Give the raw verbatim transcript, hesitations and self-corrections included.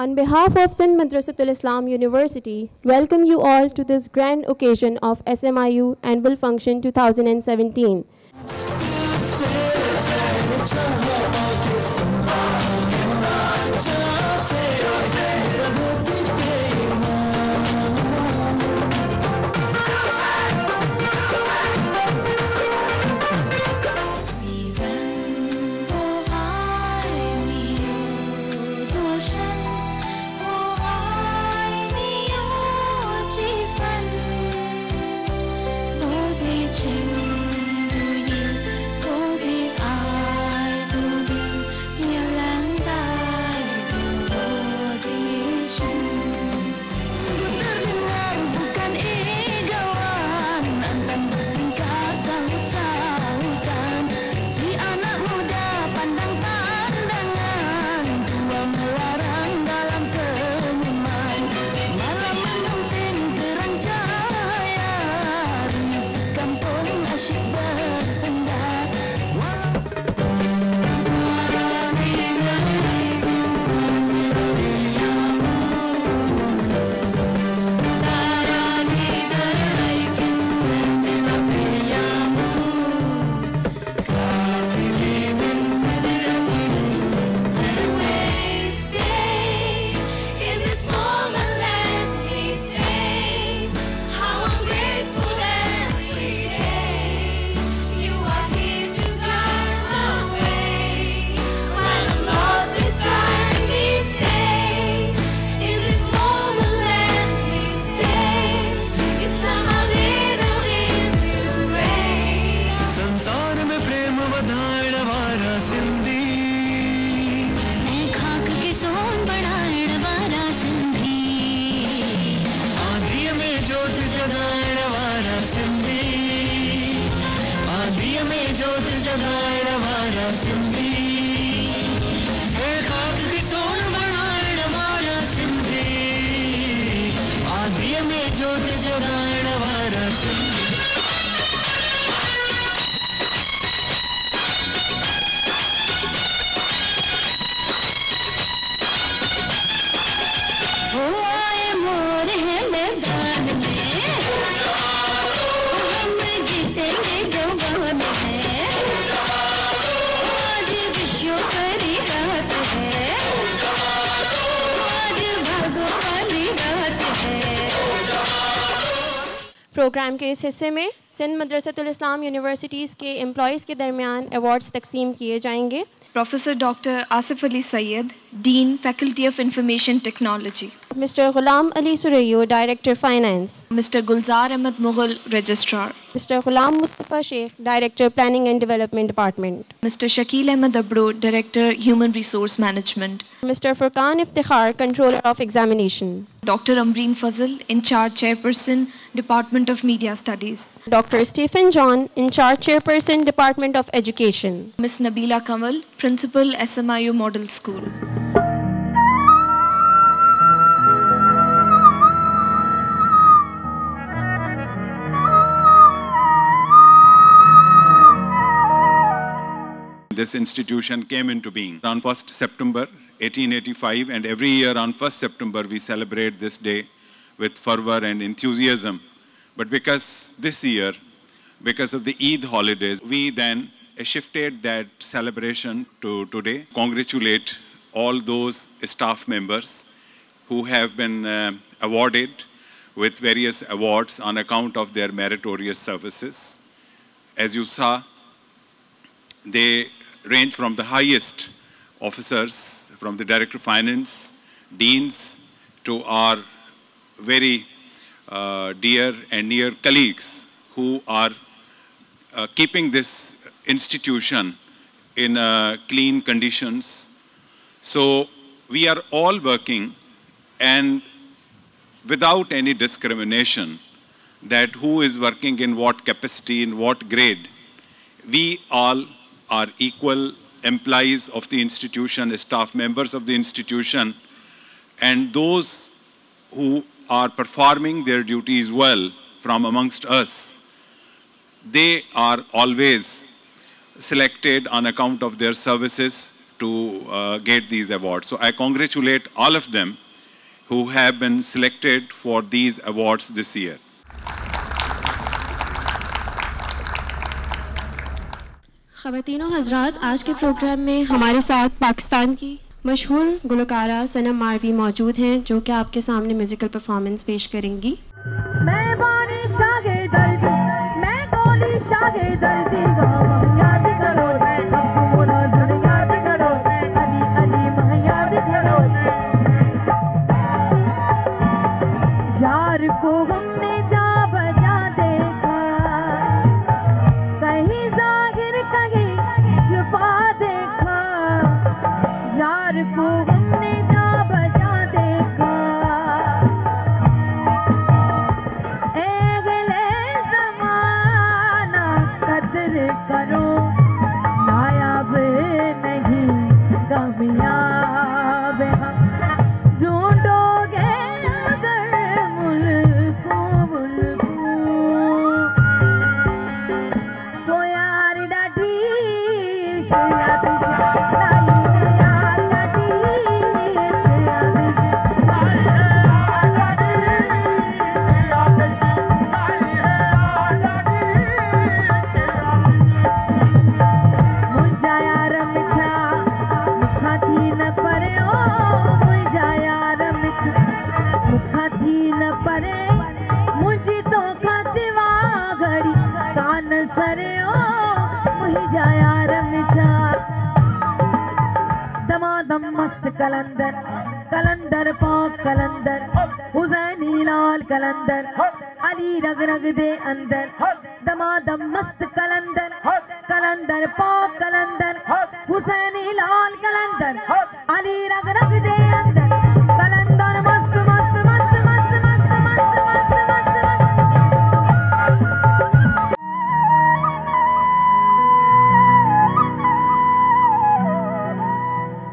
On behalf of Sindh Madressatul Islam University, welcome you all to this grand occasion of S M I U Anvil Function twenty seventeen. Programme کے اس حصے میں سندھ مدرسۃ الاسلام universities کے employees کے درمیان awards تقسیم کیے جائیں گے. Professor doctor Asif Ali Saeed, dean faculty of information technology. Mister Ghulam Ali Sario, director finance. Mister Gulzar Ahmed Mughal, registrar. Mister Ghulam Mustafa Shaikh, director planning and development department. Mister Shakeel Ahmed Abro, director human resource management. Mister Furqan Iftikhar, controller of examination. Doctor Amreen Fazal, incharge chairperson, department of media studies. Doctor Stephen John, incharge chairperson, department of education. Miss Nabila Kamal, principal, S M I U model school. This institution came into being on first September eighteen eighty-five, and every year on first September we celebrate this day with fervor and enthusiasm. But because this year, because of the Eid holidays, we then shifted that celebration to today. Congratulate all those staff members who have been uh, awarded with various awards on account of their meritorious services. As you saw, they range from the highest officers, from the director of finance, deans, to our very uh, dear and near colleagues who are uh, keeping this institution in uh, clean conditions. So we are all working, and without any discrimination that who is working in what capacity, in what grade, we all are equal employees of the institution, staff members of the institution, and those who are performing their duties well from amongst us, they are always selected on account of their services to uh, get these awards. So I congratulate all of them who have been selected for these awards this year. خواتین و حضرات، آج کے programme میں ہمارے ساتھ پاکستان کی مشہور گلوکارہ سنم ماروی موجود ہیں جو کہ آپ کے سامنے میوزیکل پرفارمنس پیش کریں گی. میں بانی شاگے دردی، میں گولی شاگے دردی گاؤں، یاد کرو ابو مناظر، یاد کرو علی علی ماں، یاد کرو یار کو ہم نے جا بجا دیکھا، کہیں ظاہر کہیں چھپا دیکھا، یار کو ہم نے جا بجا دیکھا. کلندر کلندر پاک کلندر، حسینی لال کلندر، علی رگ رگ دے اندر، دمادم مست کلندر کلندر پاک کلندر، حسینی لال کلندر، علی رگ رگ دے